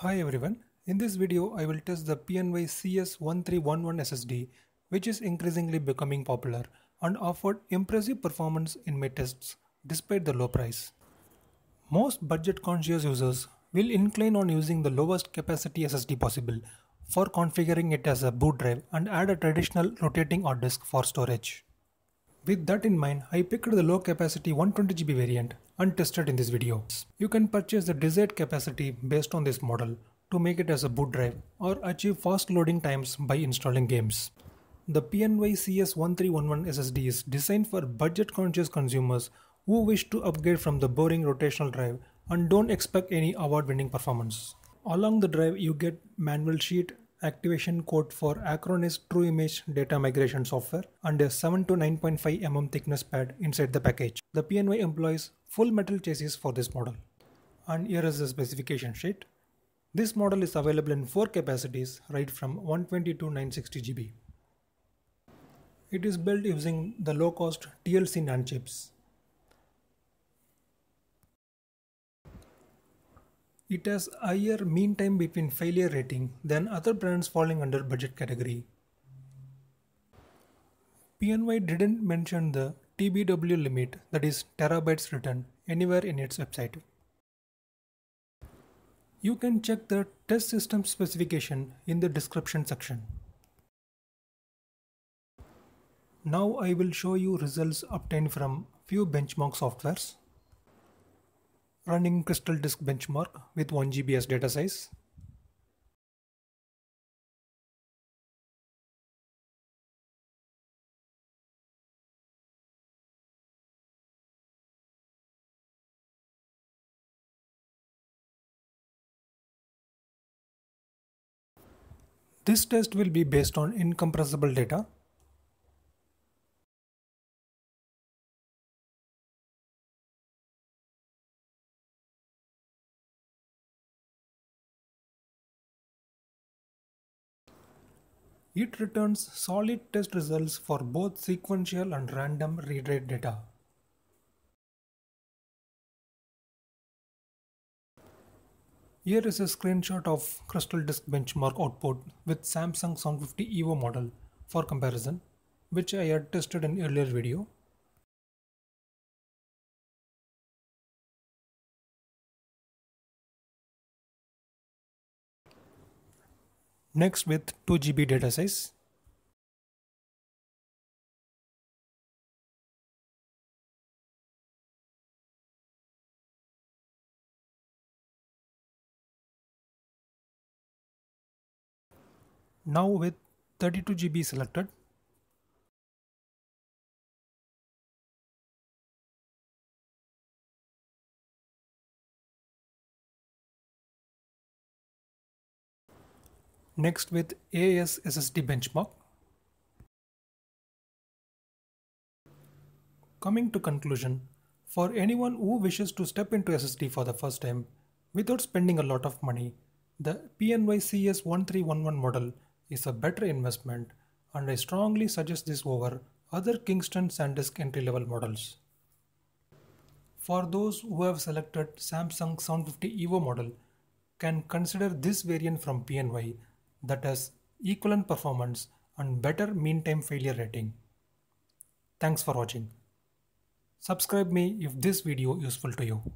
Hi everyone, in this video I will test the PNY CS1311 SSD, which is increasingly becoming popular and offered impressive performance in my tests despite the low price. Most budget conscious users will incline on using the lowest capacity SSD possible for configuring it as a boot drive and add a traditional rotating hard disk for storage. With that in mind, I picked the low capacity 120GB variant and tested in this video. You can purchase the desired capacity based on this model to make it as a boot drive or achieve fast loading times by installing games. The PNY CS1311 SSD is designed for budget conscious consumers who wish to upgrade from the boring rotational drive and don't expect any award winning performance. Along the drive you get manual sheet, activation code for Acronis True Image data migration software and a 7 to 9.5 mm thickness pad inside the package. The PNY employs full metal chassis for this model. And here is the specification sheet. This model is available in 4 capacities right from 120 to 960GB. It is built using the low cost TLC NAND chips. It has higher mean time between failure rating than other brands falling under budget category. PNY didn't mention the TBW limit, that is terabytes written, anywhere in its website. You can check the test system specification in the description section. Now I will show you results obtained from few benchmark softwares. Running Crystal Disk benchmark with 1GB as data size. This test will be based on incompressible data. It returns solid test results for both sequential and random read-write data. Here is a screenshot of Crystal Disk benchmark output with Samsung 750 Evo model for comparison, which I had tested in earlier video. Next with 2GB data size. Now with 32GB selected. Next with AS SSD benchmark. Coming to conclusion, for anyone who wishes to step into SSD for the first time without spending a lot of money, the PNY CS1311 model is a better investment and I strongly suggest this over other Kingston SanDisk entry-level models. For those who have selected Samsung 750 Evo model, can consider this variant from PNY that has equivalent performance and better mean time failure rating. Thanks for watching. Subscribe me if this video useful to you.